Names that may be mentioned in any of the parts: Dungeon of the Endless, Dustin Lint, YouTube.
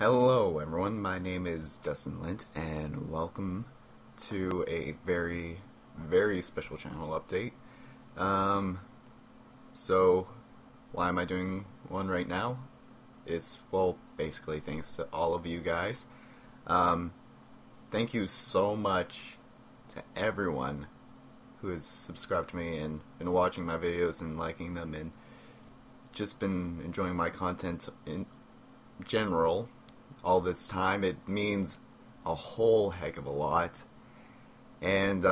Hello everyone, my name is Dustin Lint, and welcome to a very, very special channel update. So, why am I doing one right now? It's, well, basically thanks to all of you guys. Thank you so much to everyone who has subscribed to me and been watching my videos and liking them and just been enjoying my content in general. All this time, it means a whole heck of a lot, and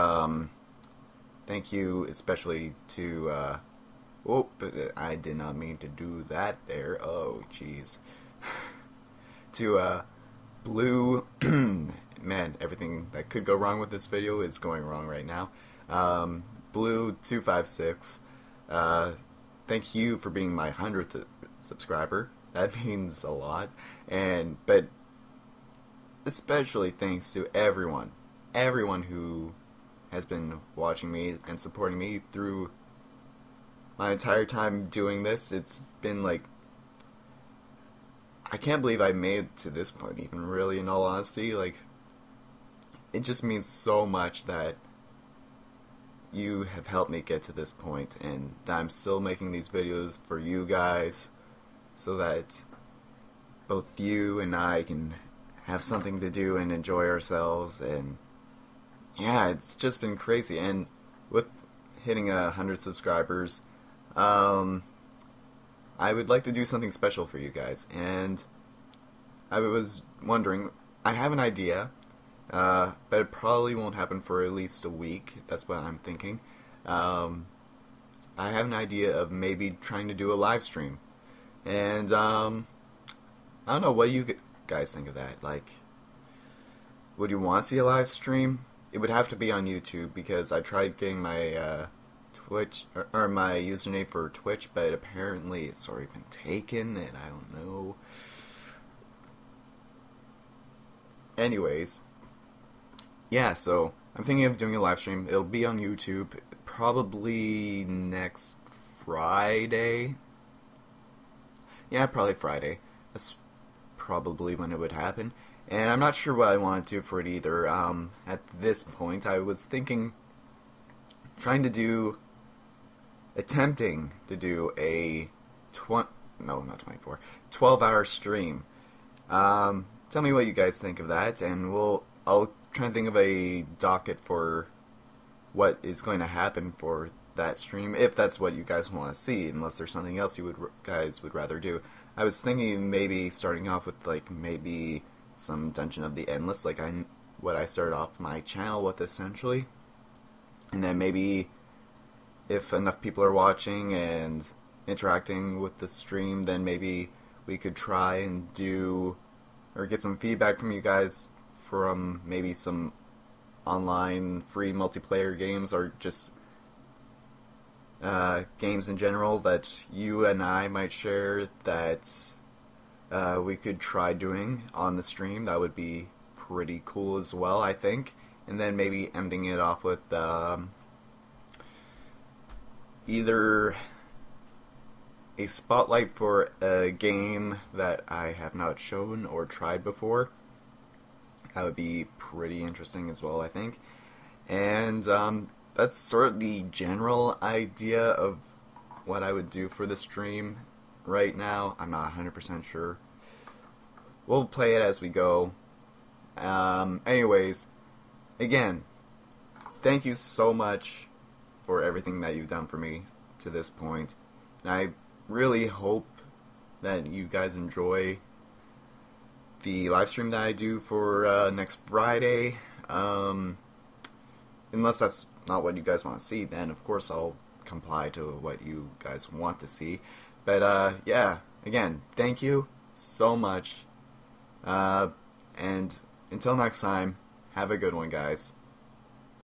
thank you especially to oh, I did not mean to do that there. Oh, jeez. To Blue, man, everything that could go wrong with this video is going wrong right now. Blue 256, thank you for being my 100th subscriber. That means a lot, but especially thanks to everyone who has been watching me and supporting me through my entire time doing this. It's been like, I can't believe I made it to this point, even really, in all honesty. Like, it just means so much that you have helped me get to this point, and that I'm still making these videos for you guys, so that both you and I can have something to do and enjoy ourselves. And yeah, it's just been crazy. And with hitting 100 subscribers, I would like to do something special for you guys. And I was wondering, I have an idea, but it probably won't happen for at least a week. That's what I'm thinking. I have an idea of maybe trying to do a live stream. And, I don't know, what do you guys think of that? Like, would you want to see a live stream? It would have to be on YouTube, because I tried getting my, Twitch, or my username for Twitch, but apparently it's already been taken, and I don't know. Anyways, yeah, so I'm thinking of doing a live stream. It'll be on YouTube probably next Friday. Yeah, probably Friday. That's probably when it would happen. And I'm not sure what I want to do for it either. At this point, I was thinking, attempting to do a 12-hour stream. Tell me what you guys think of that, and I'll try and think of a docket for what is going to happen for that stream, if that's what you guys want to see, unless there's something else you guys would rather do. I was thinking maybe starting off with, like, maybe some Dungeon of the Endless, like what I started off my channel with, essentially. And then maybe if enough people are watching and interacting with the stream, then maybe we could try and do, or get some feedback from you guys from maybe some online free multiplayer games, or just games in general that you and I might share, that we could try doing on the stream. That would be pretty cool as well, I think. And then maybe ending it off with either a spotlight for a game that I have not shown or tried before. That would be pretty interesting as well, I think. And that's sort of the general idea of what I would do for the stream right now. I'm not 100% sure. We'll play it as we go. Anyways, again, thank you so much for everything that you've done for me to this point. And I really hope that you guys enjoy the live stream that I do for next Friday. Unless that's not what you guys want to see, then of course I'll comply to what you guys want to see. But yeah, again, thank you so much, and until next time, have a good one, guys.